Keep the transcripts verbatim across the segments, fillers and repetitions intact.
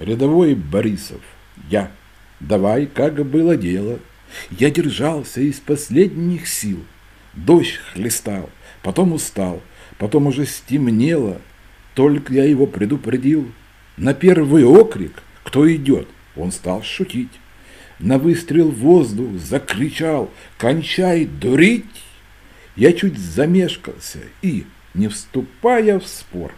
Рядовой Борисов, я. Давай, как было дело. Я держался из последних сил. Дождь хлестал, потом устал, потом уже стемнело. Только я его предупредил. На первый окрик, кто идет, он стал шутить. На выстрел в воздух закричал: «Кончай дурить!» Я чуть замешкался и, не вступая в спор,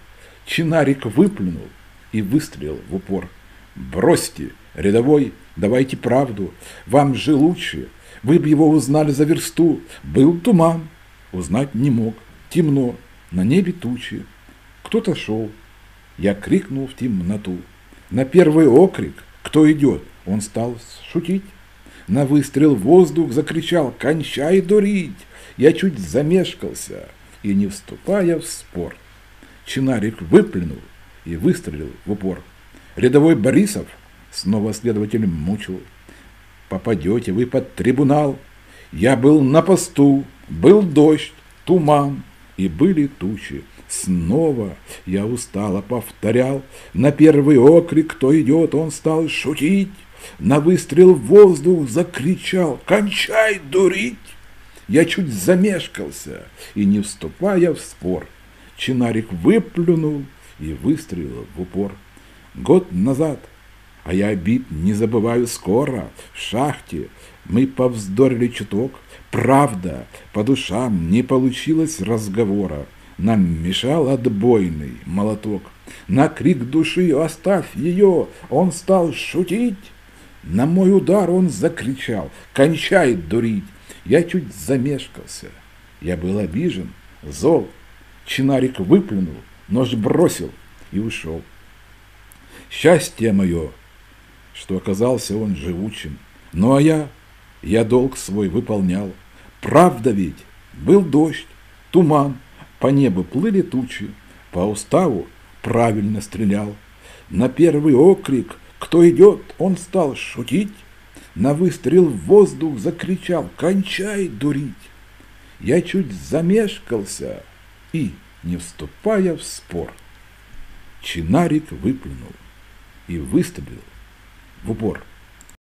Чинарик выплюнул и выстрелил в упор. «Бросьте, рядовой, давайте правду, вам же лучше, вы б его узнали за версту, был туман, узнать не мог, темно, на небе тучи, кто-то шел». Я крикнул в темноту. На первый окрик, кто идет, он стал шутить. На выстрел в воздух закричал: «Кончай дурить!» Я чуть замешкался и, не вступая в спор, Чинарик выплюнул и выстрелил в упор. «Рядовой Борисов!» Снова следователь мучил. «Попадете вы под трибунал. Я был на посту, был дождь, туман и были тучи». Снова я устало повторял. На первый окрик, кто идет, он стал шутить. На выстрел в воздух закричал: «Кончай дурить!» Я чуть замешкался и, не вступая в спор, Чинарик выплюнул и выстрелил в упор. Год назад, а я обид не забываю скоро, в шахте мы повздорили чуток. Правда, по душам не получилось разговора. Нам мешал отбойный молоток. На крик души: «Оставь ее!» он стал шутить. На мой удар он закричал: «Кончай дурить!» Я чуть замешкался. Я был обижен, зол. Чинарик выплюнул, нож бросил и ушел. Счастье мое, что оказался он живучим. Ну а я, я долг свой выполнял. Правда ведь, был дождь, туман, по небу плыли тучи, по уставу правильно стрелял. На первый окрик, кто идет, он стал шутить. На выстрел в воздух закричал: «Кончай дурить!» Я чуть замешкался и, не вступая в спор, Чинарик выплюнул и выстрелил в упор.